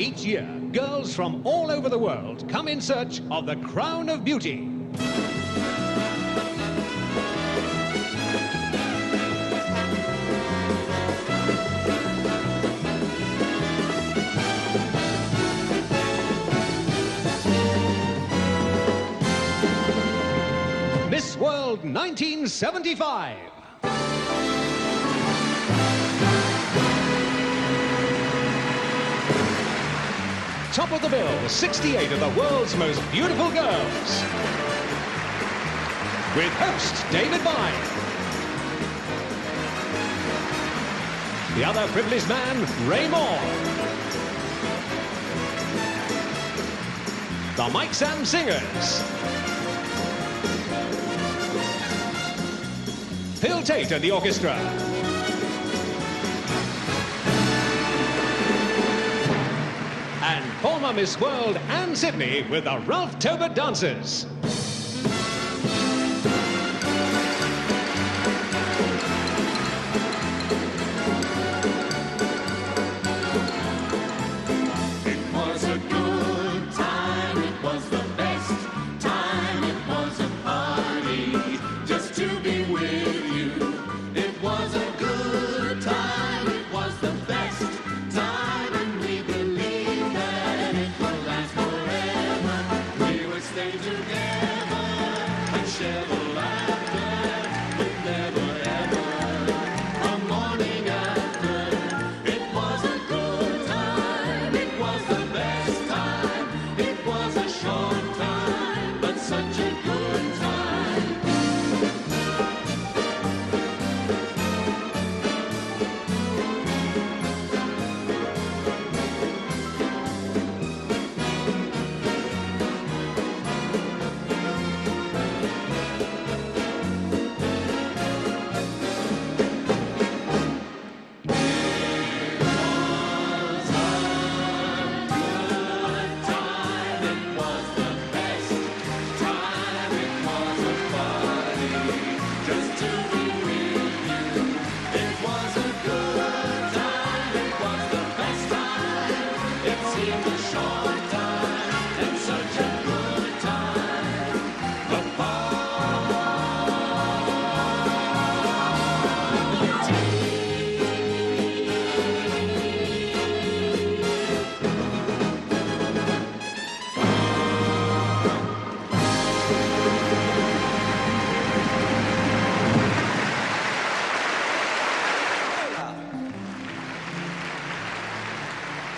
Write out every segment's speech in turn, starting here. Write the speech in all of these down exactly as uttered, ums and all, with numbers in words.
Each year, girls from all over the world come in search of the crown of beauty. Miss World nineteen seventy-five. Top of the bill, sixty-eight of the world's most beautiful girls. With host David Vine. The other privileged man, Ray Moore. The Mike Sam Singers. Phil Tate and the orchestra. Former Miss World and Sydney with the Ralph Tober Dancers.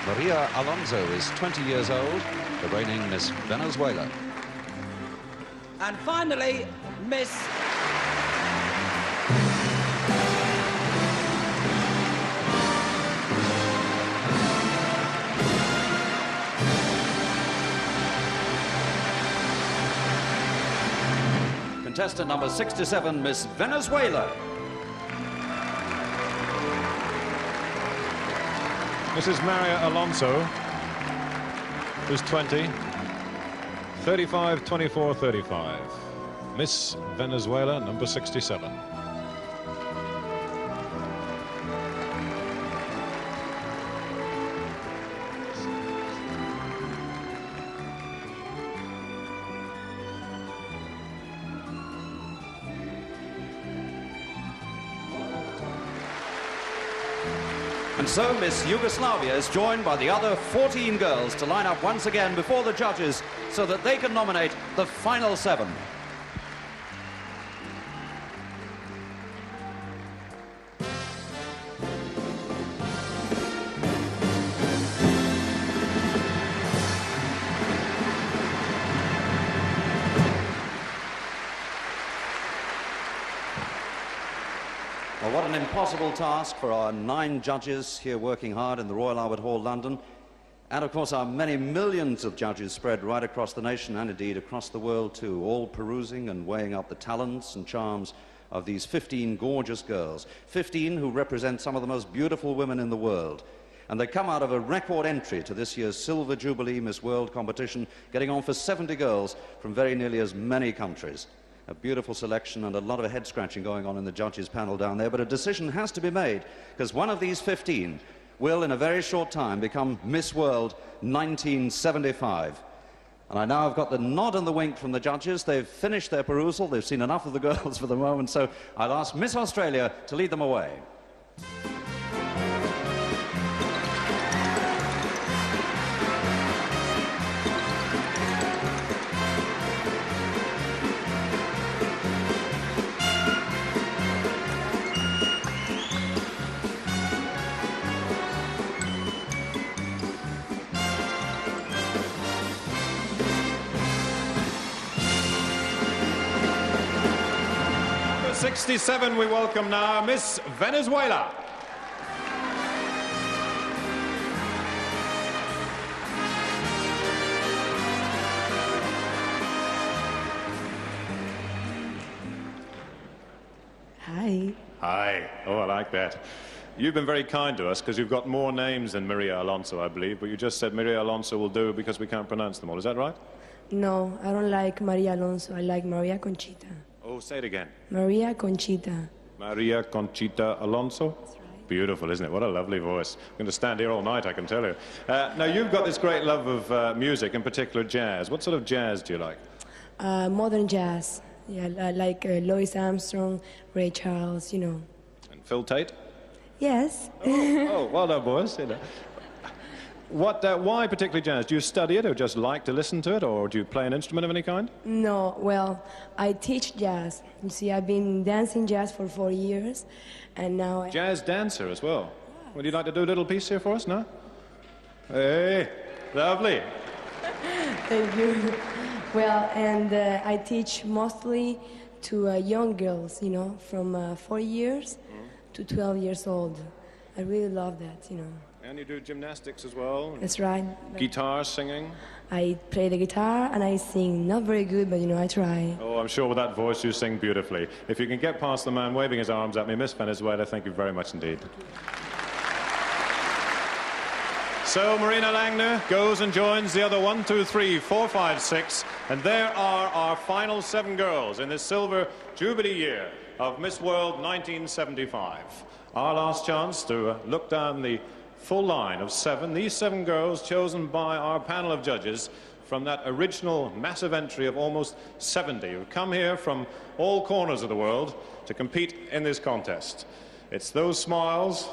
Maria Alonso is twenty years old, the reigning Miss Venezuela. And finally, Miss... Contestant number sixty-seven, Miss Venezuela. Missus Maria Alonso, who's twenty, thirty-five, twenty-four, thirty-five. Miss Venezuela, number sixty-seven. And so Miss Yugoslavia is joined by the other fourteen girls to line up once again before the judges so that they can nominate the final seven. Impossible task for our nine judges here working hard in the Royal Albert Hall, London, and of course our many millions of judges spread right across the nation and indeed across the world too, all perusing and weighing up the talents and charms of these fifteen gorgeous girls, fifteen who represent some of the most beautiful women in the world. And they come out of a record entry to this year's Silver Jubilee Miss World competition, getting on for seventy girls from very nearly as many countries. A beautiful selection and a lot of head-scratching going on in the judges' panel down there, but a decision has to be made, because one of these fifteen will in a very short time become Miss World nineteen seventy-five. And I now have got the nod and the wink from the judges. They've finished their perusal. They've seen enough of the girls for the moment, so I'll ask Miss Australia to lead them away. sixty-seven, we welcome now Miss Venezuela. Hi. Hi. Oh, I like that. You've been very kind to us because you've got more names than Maria Alonso, I believe, but you just said Maria Alonso will do because we can't pronounce them all. Is that right? No, I don't like Maria Alonso. I like Maria Conchita. Oh, say it again. Maria Conchita. Maria Conchita Alonso? That's right. Beautiful, isn't it? What a lovely voice. I'm going to stand here all night, I can tell you. Uh, now, you've got this great love of uh, music, in particular jazz. What sort of jazz do you like? Uh, modern jazz. Yeah, I like uh, Louis Armstrong, Ray Charles, you know. And Phil Tate? Yes. Oh, oh well done, boys. You know. What, uh, why particularly jazz? Do you study it or just like to listen to it, or do you play an instrument of any kind? No, well, I teach jazz. You see, I've been dancing jazz for four years, and now I... Jazz dancer as well. Yes. Would you like to do a little piece here for us, no? Hey, lovely. Thank you. Well, and uh, I teach mostly to uh, young girls, you know, from uh, four years to twelve years old. I really love that, you know. And you do gymnastics as well? That's right. Guitar, singing? I play the guitar and I sing. Not very good, but, you know, I try. Oh, I'm sure with that voice you sing beautifully. If you can get past the man waving his arms at me, Miss Venezuela, thank you very much indeed. So Marina Langner goes and joins the other one, two, three, four, five, six, and there are our final seven girls in this silver jubilee year of Miss World nineteen seventy-five. Our last chance to look down the full line of seven, these seven girls chosen by our panel of judges from that original massive entry of almost seventy who've come here from all corners of the world to compete in this contest. It's those smiles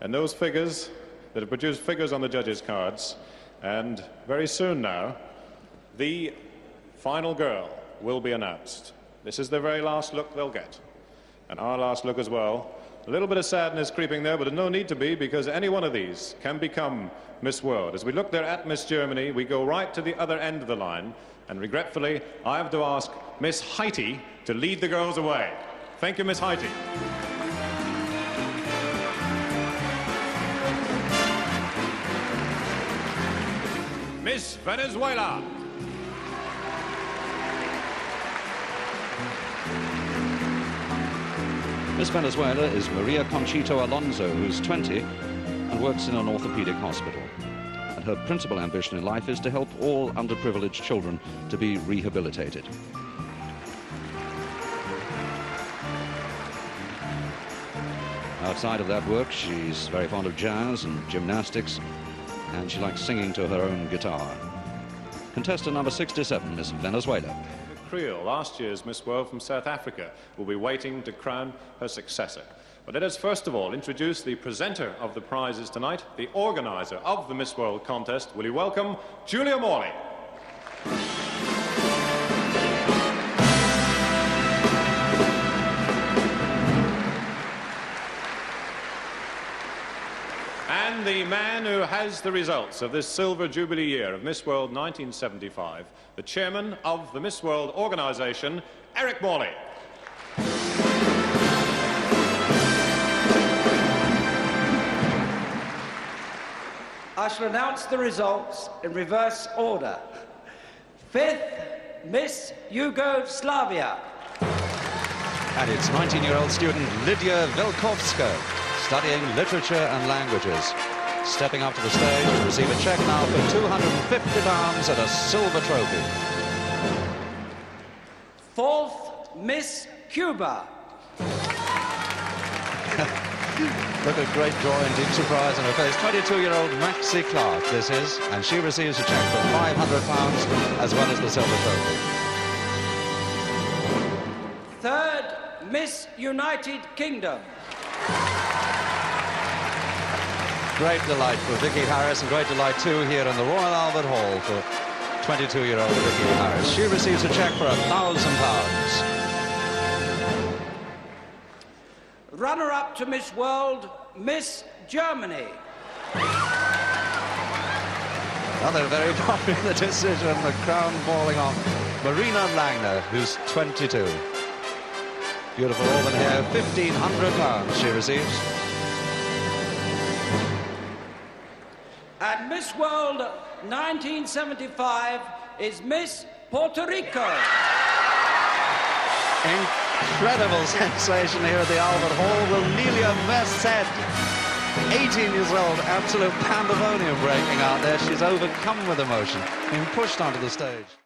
and those figures that have produced figures on the judges' cards, and very soon now the final girl will be announced. This is the very last look they'll get, and our last look as well. A little bit of sadness creeping there, but no need to be, because any one of these can become Miss World. As we look there at Miss Germany, we go right to the other end of the line, and regretfully, I have to ask Miss Heidi to lead the girls away. Thank you, Miss Heidi. Miss Venezuela. Miss Venezuela is Maria Conchita Alonso, who's twenty and works in an orthopedic hospital. And her principal ambition in life is to help all underprivileged children to be rehabilitated. Outside of that work, she's very fond of jazz and gymnastics, and she likes singing to her own guitar. Contestant number sixty-seven, Miss Venezuela. Last year's Miss World from South Africa will be waiting to crown her successor. But let us first of all introduce the presenter of the prizes tonight, the organizer of the Miss World contest. Will you welcome Julia Morley? And the man who has the results of this silver jubilee year of Miss World nineteen seventy-five, the chairman of the Miss World organization, Eric Morley. I shall announce the results in reverse order. Fifth, Miss Yugoslavia. And it's nineteen-year-old student Lydia Velkovska, studying literature and languages, stepping up to the stage to receive a cheque now for two hundred and fifty pounds and a silver trophy. Fourth, Miss Cuba. Look at great joy and deep surprise on her face. twenty-two-year-old Maxie Clark, this is, and she receives a cheque for five hundred pounds as well as the silver trophy. Third, Miss United Kingdom. Great delight for Vicki Harris, and great delight, too, here in the Royal Albert Hall for twenty-two-year-old Vicki Harris. She receives a cheque for one thousand pounds. Runner-up to Miss World, Miss Germany. Another very popular decision, the crown falling on Marina Langner, who's twenty-two. Beautiful auburn hair, fifteen hundred pounds she receives. And Miss World nineteen seventy-five is Miss Puerto Rico. In Incredible sensation here at the Albert Hall. Wilnelia Merced, eighteen years old, absolute pandemonium breaking out there. She's overcome with emotion, being pushed onto the stage.